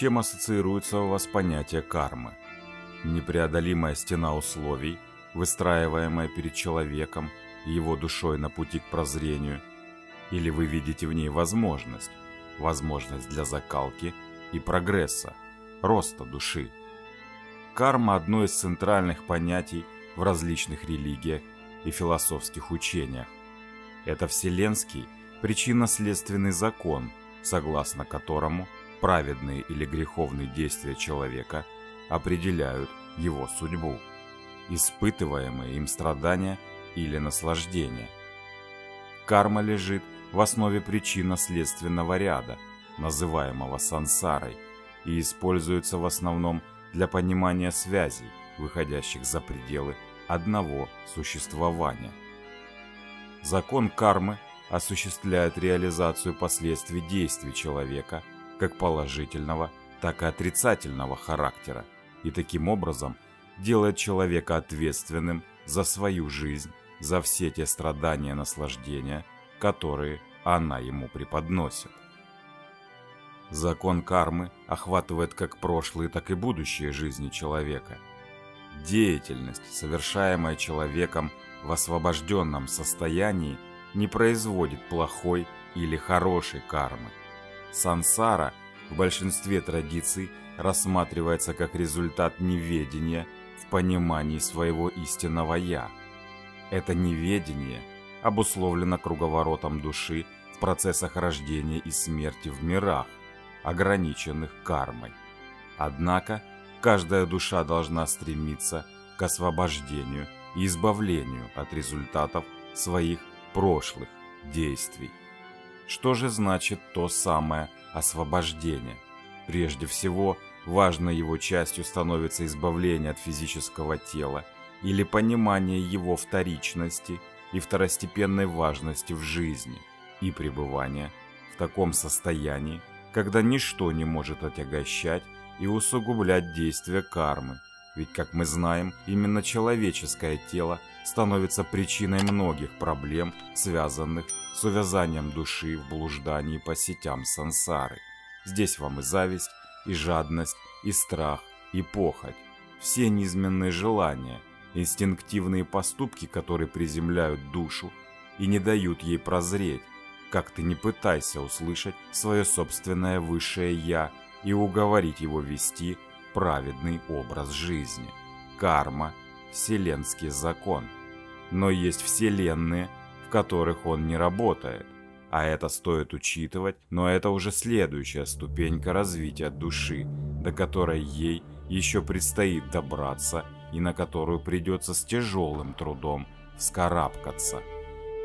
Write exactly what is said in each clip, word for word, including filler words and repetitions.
чем ассоциируется у вас понятие кармы? Непреодолимая стена условий, выстраиваемая перед человеком и его душой на пути к прозрению? Или вы видите в ней возможность, возможность для закалки и прогресса, роста души? Карма – одно из центральных понятий в различных религиях и философских учениях. Это вселенский причинно-следственный закон, согласно которому праведные или греховные действия человека определяют его судьбу, испытываемые им страдания или наслаждения. Карма лежит в основе причинно-следственного ряда, называемого сансарой, и используется в основном для понимания связей, выходящих за пределы одного существования. Закон кармы осуществляет реализацию последствий действий человека как положительного, так и отрицательного характера, и таким образом делает человека ответственным за свою жизнь, за все те страдания и наслаждения, которые она ему преподносит. Закон кармы охватывает как прошлые, так и будущие жизни человека. Деятельность, совершаемая человеком в освобожденном состоянии, не производит плохой или хорошей кармы. Сансара в большинстве традиций рассматривается как результат неведения в понимании своего истинного «я». Это неведение обусловлено круговоротом души в процессах рождения и смерти в мирах, ограниченных кармой. Однако, каждая душа должна стремиться к освобождению и избавлению от результатов своих прошлых действий. Что же значит то самое освобождение? Прежде всего, важной его частью становится избавление от физического тела или понимание его вторичности и второстепенной важности в жизни и пребывание в таком состоянии, когда ничто не может отягощать и усугублять действия кармы, ведь, как мы знаем, именно человеческое тело становится причиной многих проблем, связанных с увязанием души в блуждании по сетям сансары. Здесь вам и зависть, и жадность, и страх, и похоть, все низменные желания, инстинктивные поступки, которые приземляют душу и не дают ей прозреть. Как ты не пытайся услышать свое собственное высшее «я» и уговорить его вести праведный образ жизни. Карма – вселенский закон. Но есть вселенные, в которых он не работает. А это стоит учитывать, но это уже следующая ступенька развития души, до которой ей еще предстоит добраться и на которую придется с тяжелым трудом вскарабкаться.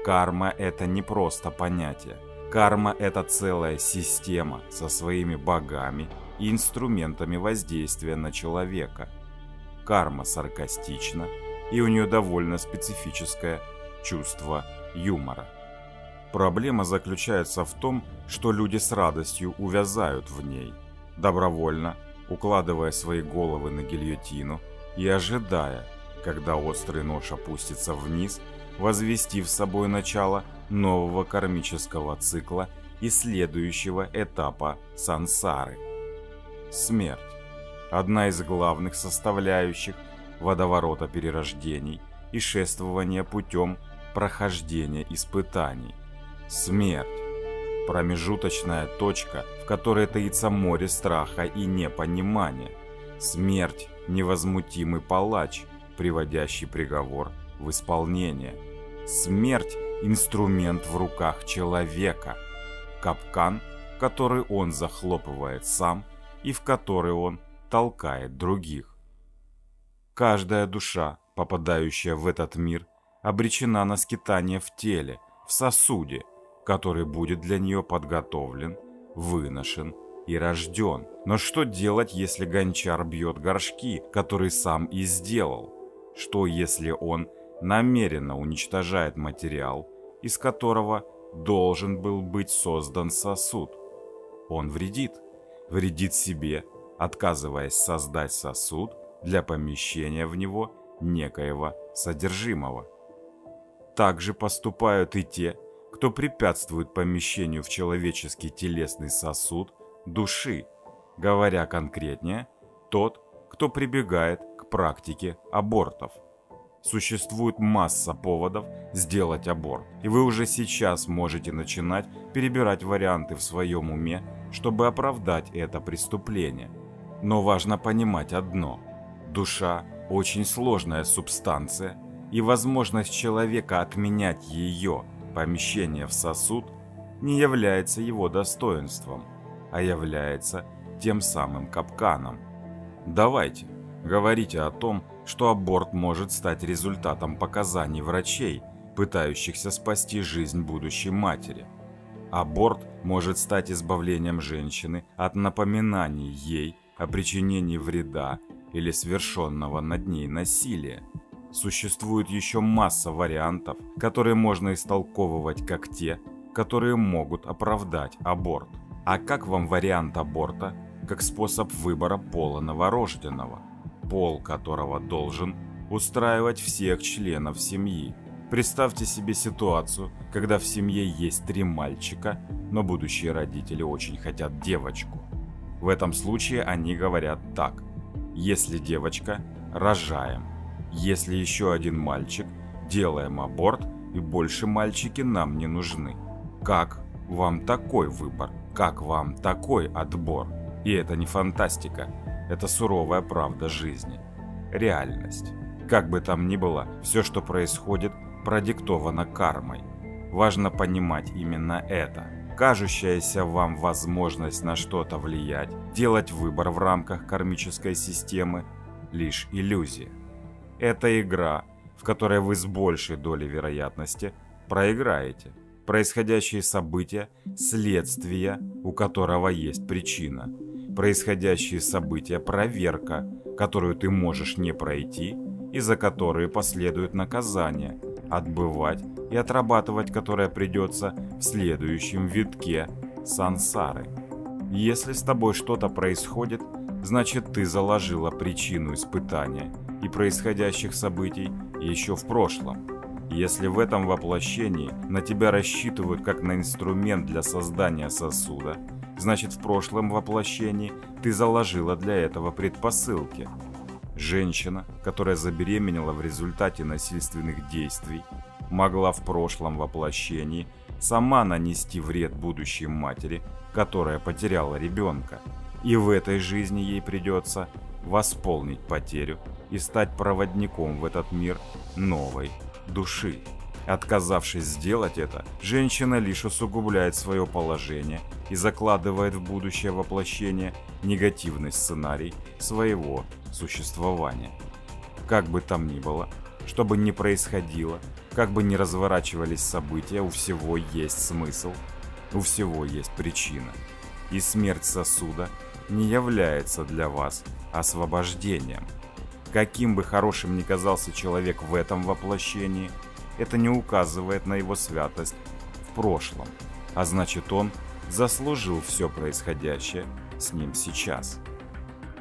Карма – это не просто понятие. Карма – это целая система со своими богами и инструментами воздействия на человека. Карма саркастична, и у нее довольно специфическое чувство юмора. Проблема заключается в том, что люди с радостью увязают в ней, добровольно укладывая свои головы на гильотину и ожидая, когда острый нож опустится вниз, возвестив собой начало нового кармического цикла и следующего этапа сансары. Смерть – одна из главных составляющих водоворота перерождений и шествования путем прохождения испытаний. Смерть – промежуточная точка, в которой таится море страха и непонимания. Смерть – невозмутимый палач, приводящий приговор в исполнение. Смерть – инструмент в руках человека, капкан, который он захлопывает сам и в который он толкает других. Каждая душа, попадающая в этот мир, обречена на скитание в теле, в сосуде, который будет для нее подготовлен, выношен и рожден. Но что делать, если гончар бьет горшки, которые сам и сделал? Что, если он намеренно уничтожает материал, из которого должен был быть создан сосуд? Он вредит, вредит себе, отказываясь создать сосуд для помещения в него некоего содержимого. Так же поступают и те, кто препятствует помещению в человеческий телесный сосуд души, говоря конкретнее, тот, кто прибегает к практике абортов. Существует масса поводов сделать аборт, и вы уже сейчас можете начинать перебирать варианты в своем уме, чтобы оправдать это преступление. Но важно понимать одно: душа – очень сложная субстанция, и возможность человека отменять ее помещение в сосуд не является его достоинством, а является тем самым капканом. Давайте, говорите о том, что аборт может стать результатом показаний врачей, пытающихся спасти жизнь будущей матери. Аборт может стать избавлением женщины от напоминаний ей о причинении вреда или совершенного над ней насилия. Существует еще масса вариантов, которые можно истолковывать как те, которые могут оправдать аборт. А как вам вариант аборта как способ выбора пола новорожденного, пол которого должен устраивать всех членов семьи? Представьте себе ситуацию, когда в семье есть три мальчика, но будущие родители очень хотят девочку. В этом случае они говорят так: если девочка, рожаем. Если еще один мальчик, делаем аборт, и больше мальчики нам не нужны. Как вам такой выбор? Как вам такой отбор? И это не фантастика, это суровая правда жизни, реальность. Как бы там ни было, все, что происходит, продиктовано кармой. Важно понимать именно это. Кажущаяся вам возможность на что-то влиять, делать выбор в рамках кармической системы – лишь иллюзия. Это игра, в которой вы с большей долей вероятности проиграете. Происходящие события – следствие, у которого есть причина. Происходящие события – проверка, которую ты можешь не пройти и за которые последует наказание, отбывать и отрабатывать которое придется в следующем витке сансары. Если с тобой что-то происходит, значит ты заложила причину испытания и происходящих событий еще в прошлом. Если в этом воплощении на тебя рассчитывают как на инструмент для создания сосуда, значит в прошлом воплощении ты заложила для этого предпосылки. Женщина, которая забеременела в результате насильственных действий, могла в прошлом воплощении сама нанести вред будущей матери, которая потеряла ребенка. И в этой жизни ей придется восполнить потерю и стать проводником в этот мир новой души. Отказавшись сделать это, женщина лишь усугубляет свое положение и закладывает в будущее воплощение негативный сценарий своего существования. Как бы там ни было, что бы ни происходило, как бы ни разворачивались события, у всего есть смысл, у всего есть причина. И смерть сосуда не является для вас освобождением. Каким бы хорошим ни казался человек в этом воплощении, это не указывает на его святость в прошлом, а значит он заслужил все происходящее с ним сейчас.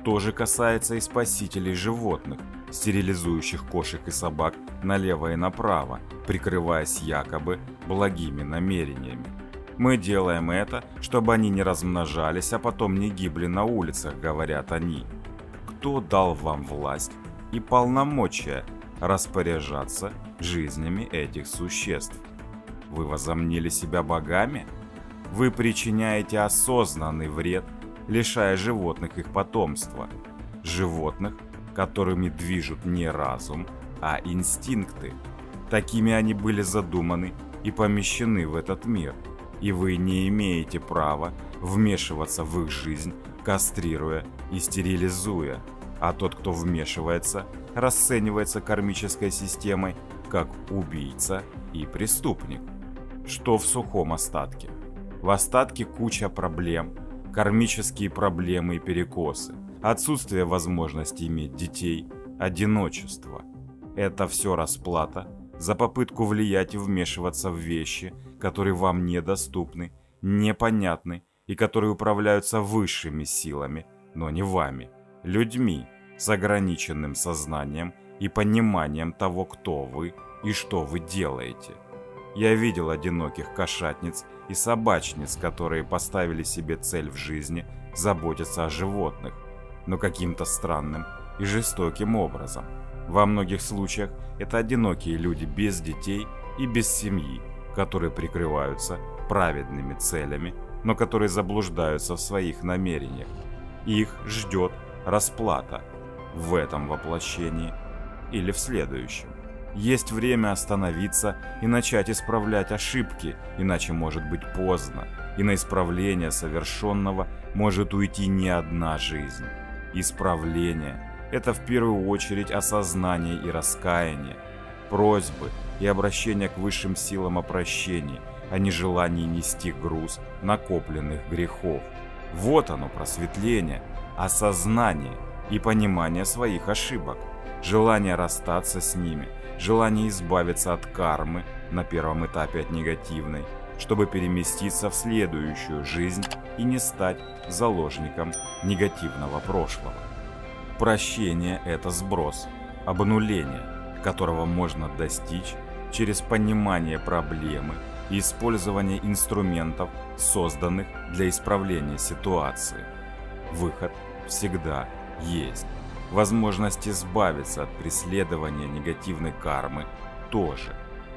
То же касается и спасителей животных, стерилизующих кошек и собак налево и направо, прикрываясь якобы благими намерениями. Мы делаем это, чтобы они не размножались, а потом не гибли на улицах, говорят они. Кто дал вам власть и полномочия распоряжаться жизнями этих существ? Вы возомнили себя богами? Вы причиняете осознанный вред, лишая животных их потомства. Животных, которыми движут не разум, а инстинкты. Такими они были задуманы и помещены в этот мир. И вы не имеете права вмешиваться в их жизнь, кастрируя и стерилизуя. А тот, кто вмешивается, расценивается кармической системой как убийца и преступник. Что в сухом остатке? В остатке куча проблем, кармические проблемы и перекосы, отсутствие возможности иметь детей, одиночество. Это все расплата за попытку влиять и вмешиваться в вещи, которые вам недоступны, непонятны и которые управляются высшими силами, но не вами, людьми с ограниченным сознанием и пониманием того, кто вы и что вы делаете. Я видел одиноких кошатниц и собачниц, которые поставили себе цель в жизни заботятся о животных, но каким-то странным и жестоким образом. Во многих случаях это одинокие люди без детей и без семьи, которые прикрываются праведными целями, но которые заблуждаются в своих намерениях. Их ждет расплата в этом воплощении или в следующем. Есть время остановиться и начать исправлять ошибки, иначе может быть поздно, и на исправление совершенного может уйти не одна жизнь. Исправление – это в первую очередь осознание и раскаяние, просьбы и обращение к высшим силам о прощении, о нежелании нести груз накопленных грехов. Вот оно, просветление, осознание и понимание своих ошибок, желание расстаться с ними, желание избавиться от кармы на первом этапе от негативной, чтобы переместиться в следующую жизнь и не стать заложником негативного прошлого. Прощение – это сброс, обнуление, которого можно достичь через понимание проблемы и использование инструментов, созданных для исправления ситуации. Выход всегда есть. Возможность избавиться от преследования негативной кармы тоже.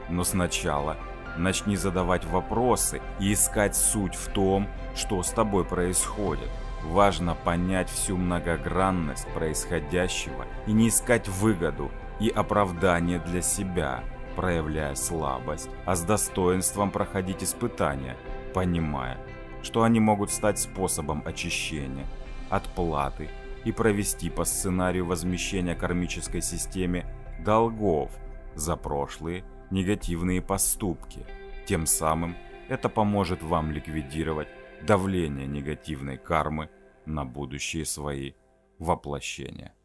Но сначала начни задавать вопросы и искать суть в том, что с тобой происходит. Важно понять всю многогранность происходящего и не искать выгоду и оправдание для себя, проявляя слабость, а с достоинством проходить испытания, понимая, что они могут стать способом очищения, отплаты и провести по сценарию возмещения кармической системе долгов за прошлые негативные поступки. Тем самым это поможет вам ликвидировать давление негативной кармы на будущие свои воплощения.